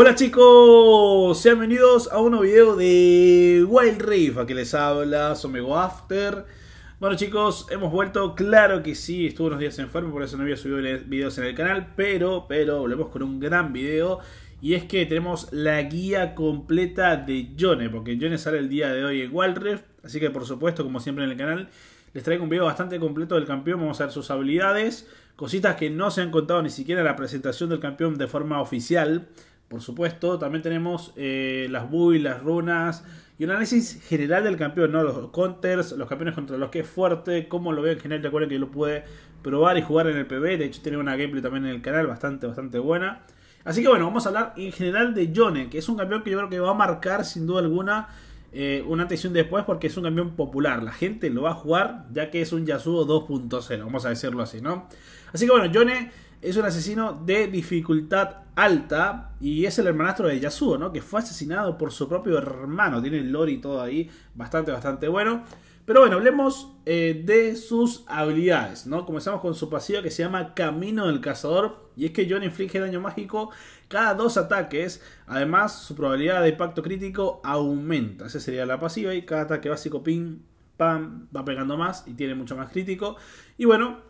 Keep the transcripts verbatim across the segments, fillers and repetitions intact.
Hola chicos, sean bienvenidos a un nuevo video de Wild Rift. Aquí les habla Somego After. Bueno chicos, hemos vuelto, claro que sí, estuve unos días enfermo, por eso no había subido videos en el canal. Pero, pero, volvemos con un gran video. Y es que tenemos la guía completa de Yone, porque Yone sale el día de hoy en Wild Rift. Así que por supuesto, como siempre en el canal, les traigo un video bastante completo del campeón. Vamos a ver sus habilidades, cositas que no se han contado ni siquiera en la presentación del campeón de forma oficial. Por supuesto, también tenemos eh, las builds, las runas y un análisis general del campeón, ¿no? Los counters, los campeones contra los que es fuerte, cómo lo veo en general. Recuerden que yo lo pude probar y jugar en el P B E, de hecho tiene una gameplay también en el canal bastante, bastante buena. Así que bueno, vamos a hablar en general de Yone, que es un campeón que yo creo que va a marcar sin duda alguna eh, un antes y un después, porque es un campeón popular. La gente lo va a jugar ya que es un Yasuo dos punto cero, vamos a decirlo así, ¿no? Así que bueno, Yone es un asesino de dificultad alta y es el hermanastro de Yasuo, ¿no? Que fue asesinado por su propio hermano. Tiene el lore y todo ahí, bastante, bastante bueno. Pero bueno, hablemos eh, de sus habilidades, ¿no? Comenzamos con su pasiva que se llama Camino del Cazador. Y es que Yone inflige daño mágico cada dos ataques. Además, su probabilidad de impacto crítico aumenta. Esa sería la pasiva y cada ataque básico, ping, pam, va pegando más y tiene mucho más crítico. Y bueno...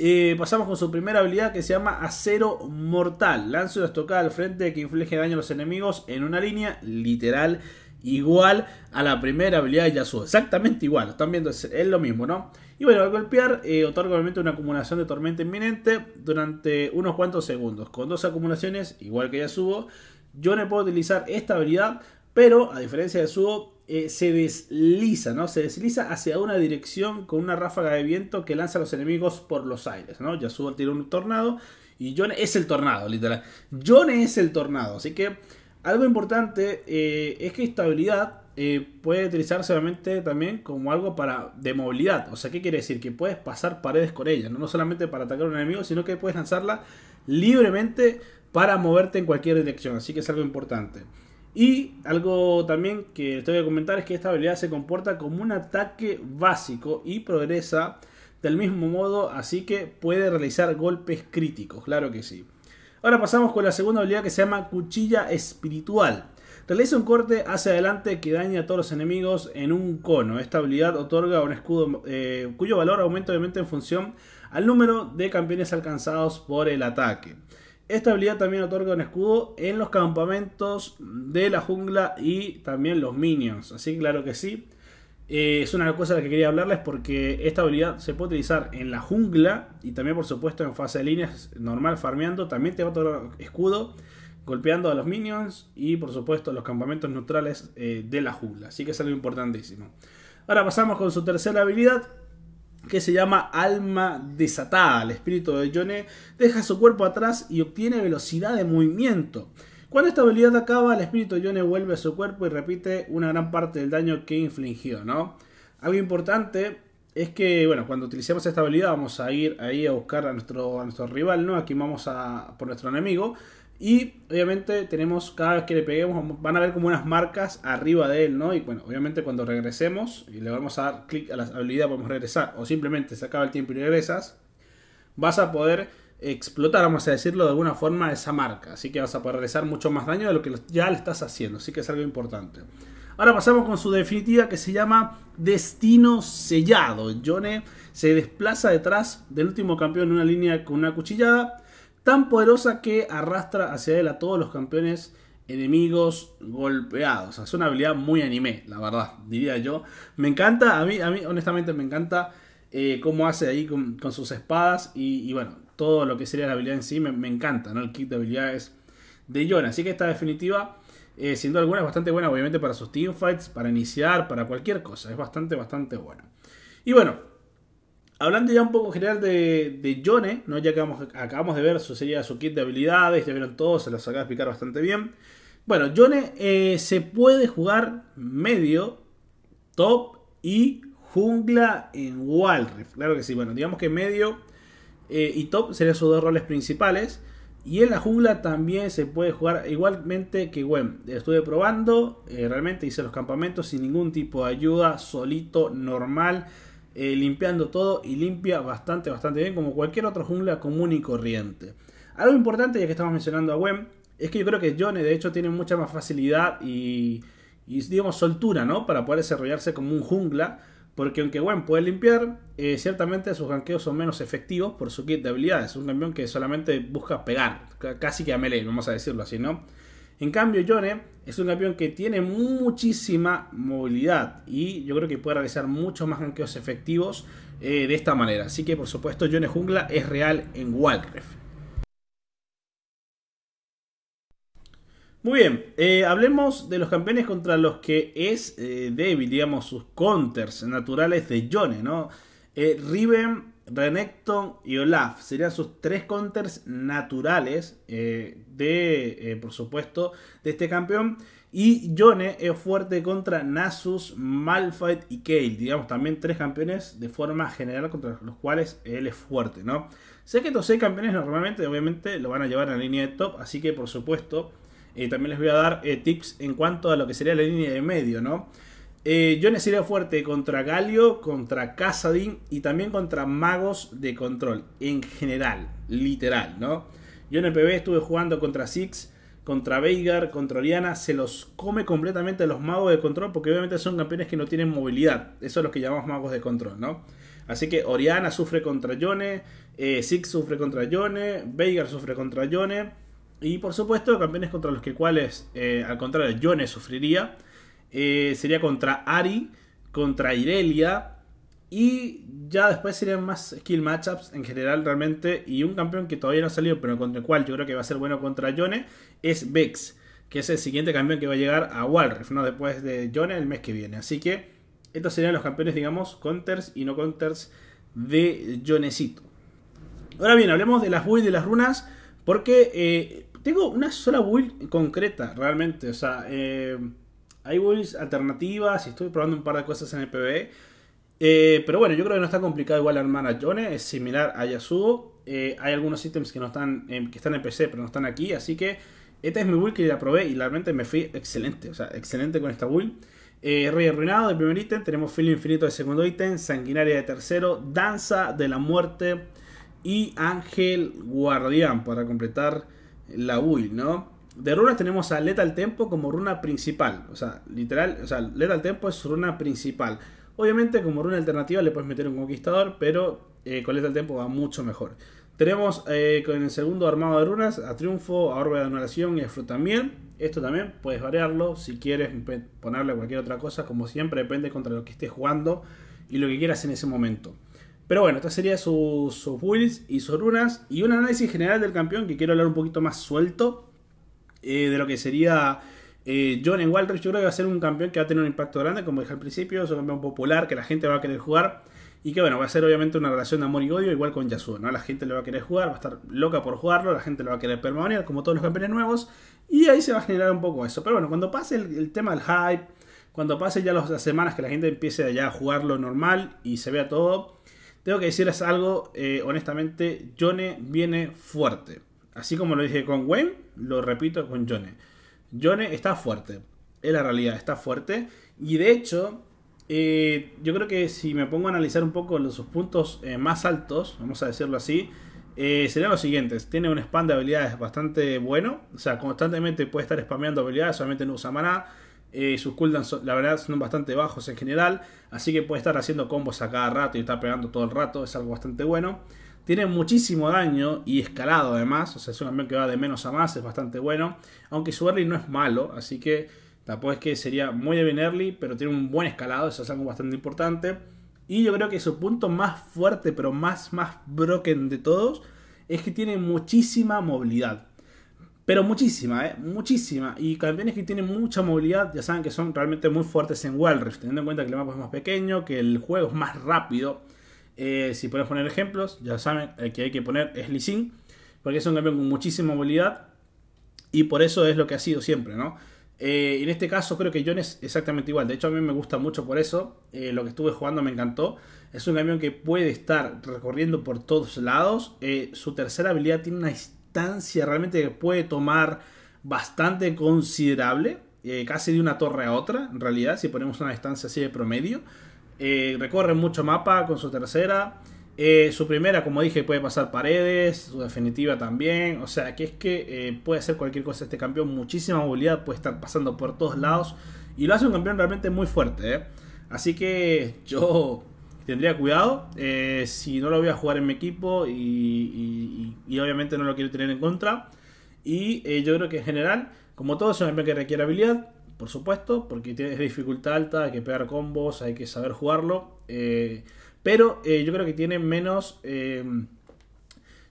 Eh, pasamos con su primera habilidad que se llama Acero Mortal. Lanza una estocada al frente que inflige daño a los enemigos en una línea, literal, igual a la primera habilidad de Yasuo. Exactamente igual, están viendo, es, es lo mismo, ¿no? Y bueno, al golpear, eh, otorga obviamente una acumulación de tormenta inminente durante unos cuantos segundos. Con dos acumulaciones, igual que Yasuo, Yone puede utilizar esta habilidad, pero a diferencia de Yasuo, Eh, se desliza, ¿no? Se desliza hacia una dirección con una ráfaga de viento que lanza a los enemigos por los aires, ¿no? Yasuo tira un tornado y Yone es el tornado, literal. Yone es el tornado, así que algo importante eh, es que esta habilidad eh, puede utilizarse obviamente también como algo para de movilidad. O sea, ¿qué quiere decir? Que puedes pasar paredes con ella, ¿no? No solamente para atacar a un enemigo, sino que puedes lanzarla libremente para moverte en cualquier dirección, así que es algo importante. Y algo también que les voy a comentar es que esta habilidad se comporta como un ataque básico y progresa del mismo modo, así que puede realizar golpes críticos, claro que sí. Ahora pasamos con la segunda habilidad que se llama Cuchilla Espiritual. Realiza un corte hacia adelante que daña a todos los enemigos en un cono. Esta habilidad otorga un escudo eh, cuyo valor aumenta obviamente en función al número de campeones alcanzados por el ataque. Esta habilidad también otorga un escudo en los campamentos de la jungla y también los minions. Así que claro que sí. Eh, es una cosa de la que quería hablarles porque esta habilidad se puede utilizar en la jungla. Y también por supuesto en fase de líneas normal farmeando. También te va a otorgar escudo golpeando a los minions. Y por supuesto los campamentos neutrales eh, de la jungla. Así que es algo importantísimo. Ahora pasamos con su tercera habilidad, que se llama Alma Desatada. El espíritu de Yone deja su cuerpo atrás y obtiene velocidad de movimiento. Cuando esta habilidad acaba, el espíritu de Yone vuelve a su cuerpo y repite una gran parte del daño que infligió, ¿no? Algo importante es que, bueno, cuando utilicemos esta habilidad vamos a ir ahí a buscar a nuestro, a nuestro rival, ¿no? Aquí vamos a por nuestro enemigo. Y obviamente tenemos, cada vez que le peguemos van a ver como unas marcas arriba de él, ¿no? Y bueno, obviamente cuando regresemos y le vamos a dar clic a la habilidad podemos regresar. O simplemente se acaba el tiempo y regresas. Vas a poder explotar, vamos a decirlo de alguna forma, esa marca. Así que vas a poder regresar mucho más daño de lo que ya le estás haciendo. Así que es algo importante. Ahora pasamos con su definitiva que se llama Destino Sellado. Yone se desplaza detrás del último campeón en una línea con una cuchillada tan poderosa que arrastra hacia él a todos los campeones enemigos golpeados. O sea, es una habilidad muy anime, la verdad, diría yo. Me encanta, a mí, a mí honestamente me encanta eh, cómo hace ahí con, con sus espadas. Y, y bueno, todo lo que sería la habilidad en sí me, me encanta, ¿no? El kit de habilidades de Yone. Así que esta definitiva, eh, sin duda alguna, es bastante buena. Obviamente para sus teamfights, para iniciar, para cualquier cosa. Es bastante, bastante buena. Y bueno, hablando ya un poco general de, de Yone, ¿no? Ya acabamos, acabamos de ver su, sería su kit de habilidades, ya vieron todo, se los acabo de explicar bastante bien. Bueno, Yone eh, se puede jugar medio, top y jungla en Wild Rift, claro que sí. Bueno, digamos que medio eh, y top serían sus dos roles principales. Y en la jungla también se puede jugar igualmente que Gwen. Estuve probando, eh, realmente hice los campamentos sin ningún tipo de ayuda, solito, normal. Eh, limpiando todo y limpia bastante, bastante bien como cualquier otro jungla común y corriente. Algo importante, ya que estamos mencionando a Gwen, es que yo creo que Yone de hecho tiene mucha más facilidad y, y digamos soltura, ¿no? Para poder desarrollarse como un jungla, porque aunque Gwen puede limpiar, eh, ciertamente sus ganqueos son menos efectivos por su kit de habilidades. Es un campeón que solamente busca pegar, casi que a melee, vamos a decirlo así, ¿no? En cambio, Yone es un campeón que tiene muchísima movilidad y yo creo que puede realizar muchos más ganqueos efectivos eh, de esta manera. Así que, por supuesto, Yone jungla es real en Wild Rift. Muy bien, eh, hablemos de los campeones contra los que es eh, débil, digamos, sus counters naturales de Yone, ¿no? Eh, Riven, Renekton y Olaf serían sus tres counters naturales eh, de, eh, por supuesto, de este campeón. Y Yone es fuerte contra Nasus, Malphite y Kayle. Digamos, también tres campeones de forma general contra los cuales él es fuerte, ¿no? Sé que estos seis campeones normalmente, obviamente, lo van a llevar en la línea de top. Así que, por supuesto, eh, también les voy a dar eh, tips en cuanto a lo que sería la línea de medio, ¿no? Eh, Yone sería fuerte contra Galio, contra Casadin y también contra magos de control, en general, literal, ¿no? Yo en el P B E estuve jugando contra Six, contra Veigar, contra Oriana, se los come completamente los magos de control porque obviamente son campeones que no tienen movilidad, esos son los que llamamos magos de control, ¿no? Así que Oriana sufre contra Yone, eh, Six sufre contra Yone, Veigar sufre contra Yone y por supuesto campeones contra los que cuales, eh, al contrario, Yone sufriría. Eh, sería contra Ari, contra Irelia y ya después serían más skill matchups en general realmente. Y un campeón que todavía no ha salido pero contra el cual yo creo que va a ser bueno contra Yone es Vex, que es el siguiente campeón que va a llegar a Wild Rift, ¿no? Después de Yone el mes que viene. Así que estos serían los campeones, digamos, counters y no counters de Yonecito. Ahora bien, hablemos de las builds de las runas porque eh, tengo una sola build concreta realmente, o sea... Eh, hay builds alternativas y estoy probando un par de cosas en el P B E. Eh, pero bueno, yo creo que no está complicado igual armar a Yone. Es similar a Yasuo. Eh, hay algunos ítems que no están eh, que están en P C pero no están aquí. Así que esta es mi build que la probé y realmente me fui excelente. O sea, excelente con esta build. Eh, Rey Arruinado de primer ítem. Tenemos Filo Infinito de segundo ítem. Sanguinaria de tercero. Danza de la muerte. Y Ángel Guardián para completar la build, ¿no? De runas tenemos a Lethal Tempo como runa principal. O sea, literal, o sea, Lethal Tempo es su runa principal. Obviamente como runa alternativa le puedes meter un Conquistador, pero eh, con Lethal Tempo va mucho mejor. Tenemos eh, con el segundo armado de runas a Triunfo, a Orbe de Anulación y a Filo también. Esto también puedes variarlo si quieres ponerle cualquier otra cosa. Como siempre depende contra lo que estés jugando y lo que quieras en ese momento. Pero bueno, estas serían sus, sus builds y sus runas. Y un análisis general del campeón que quiero hablar un poquito más suelto. Eh, de lo que sería eh, Yone en Wild Rift, yo creo que va a ser un campeón que va a tener un impacto grande, como dije al principio, es un campeón popular que la gente va a querer jugar y que bueno, va a ser obviamente una relación de amor y odio igual con Yasuo, ¿no? La gente lo va a querer jugar, va a estar loca por jugarlo, la gente lo va a querer permanecer como todos los campeones nuevos y ahí se va a generar un poco eso, pero bueno, cuando pase el, el tema del hype, cuando pase ya los, las semanas que la gente empiece ya a jugarlo normal y se vea todo, tengo que decirles algo, eh, honestamente, Yone viene fuerte. Así como lo dije con Gwen, lo repito con Yone. Yone está fuerte. Es la realidad, está fuerte. Y de hecho, eh, yo creo que si me pongo a analizar un poco los, sus puntos eh, más altos, vamos a decirlo así, eh, serían los siguientes. Tiene un spam de habilidades bastante bueno. O sea, constantemente puede estar spameando habilidades, solamente no usa maná. Eh, sus cooldowns, la verdad, son bastante bajos en general. Así que puede estar haciendo combos a cada rato y está pegando todo el rato. Es algo bastante bueno. Tiene muchísimo daño y escalado además, o sea, es un campeón que va de menos a más, es bastante bueno. Aunque su early no es malo, así que tampoco es que sería muy bien early, pero tiene un buen escalado, eso es algo bastante importante. Y yo creo que su punto más fuerte, pero más, más broken de todos, es que tiene muchísima movilidad. Pero muchísima, ¿eh? Muchísima. Y campeones que tienen mucha movilidad, ya saben que son realmente muy fuertes en Wild Rift, teniendo en cuenta que el mapa es más pequeño, que el juego es más rápido. Eh, si podemos poner ejemplos, ya saben, el que hay que poner es Lee Sin, porque es un campeón con muchísima movilidad y por eso es lo que ha sido siempre, ¿no? Eh, en este caso creo que Yone es exactamente igual, de hecho a mí me gusta mucho por eso, eh, lo que estuve jugando me encantó, es un campeón que puede estar recorriendo por todos lados, eh, su tercera habilidad tiene una distancia realmente que puede tomar bastante considerable, eh, casi de una torre a otra, en realidad, si ponemos una distancia así de promedio. Eh, recorre mucho mapa con su tercera, Eh, su primera, como dije, puede pasar paredes, su definitiva también. O sea, que es que eh, puede hacer cualquier cosa este campeón. Muchísima movilidad, puede estar pasando por todos lados. Y lo hace un campeón realmente muy fuerte, ¿eh? Así que yo tendría cuidado. Eh, si no lo voy a jugar en mi equipo y, y, y, y obviamente no lo quiero tener en contra. Y eh, yo creo que en general, como todo, es un campeón que requiere habilidad. Por supuesto, porque tiene dificultad alta, hay que pegar combos, hay que saber jugarlo. Eh... Pero eh, yo creo que tiene menos... Eh,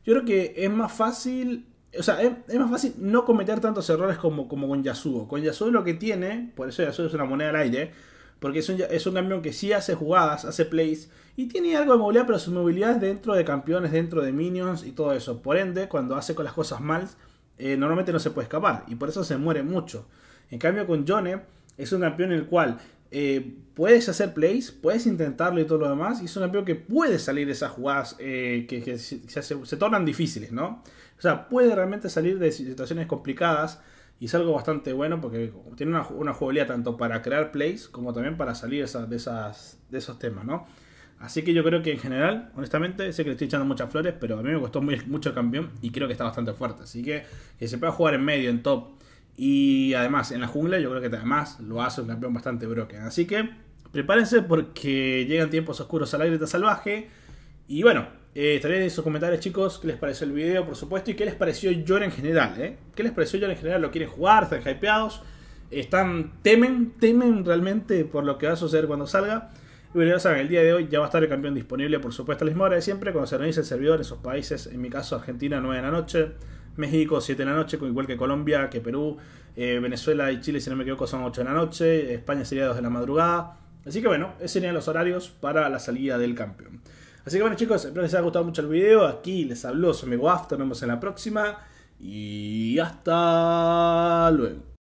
yo creo que es más fácil... O sea, es, es más fácil no cometer tantos errores como, como con Yasuo. Con Yasuo lo que tiene... Por eso Yasuo es una moneda al aire. Porque es un, es un campeón que sí hace jugadas, hace plays. Y tiene algo de movilidad, pero su movilidad es dentro de campeones, dentro de minions y todo eso. Por ende, cuando hace con las cosas mal, eh, normalmente no se puede escapar. Y por eso se muere mucho. En cambio con Yone, es un campeón en el cual... Eh, puedes hacer plays, puedes intentarlo y todo lo demás, y es un campeón que puede salir de esas jugadas eh, que, que se, hace, se tornan difíciles, ¿no? O sea, puede realmente salir de situaciones complicadas, y es algo bastante bueno porque tiene una, una jugabilidad tanto para crear plays como también para salir esa, de, esas, de esos temas, ¿no? Así que yo creo que en general, honestamente, sé que le estoy echando muchas flores, pero a mí me costó muy, mucho el campeón y creo que está bastante fuerte, así que que se pueda jugar en medio, en top. Y además, en la jungla yo creo que además lo hace un campeón bastante broken. Así que prepárense porque llegan tiempos oscuros a la grieta salvaje. Y bueno, eh, estaré en sus comentarios, chicos, qué les pareció el video, por supuesto. Y qué les pareció Yone en general, ¿eh? ¿Qué les pareció Yone en general? ¿Lo quieren jugar? ¿Están hypeados? ¿Están, temen, temen realmente por lo que va a suceder cuando salga? Y bueno, ya saben, el día de hoy ya va a estar el campeón disponible, por supuesto, a la misma hora de siempre. Cuando se organice el servidor en sus países, en mi caso Argentina, nueve de la noche. México, siete de la noche, igual que Colombia, que Perú, eh, Venezuela y Chile, si no me equivoco, son ocho de la noche, España sería dos de la madrugada. Así que bueno, esos serían los horarios para la salida del campeón. Así que bueno, chicos, espero les haya gustado mucho el video. Aquí les habló su amigo After, nos vemos en la próxima y hasta luego.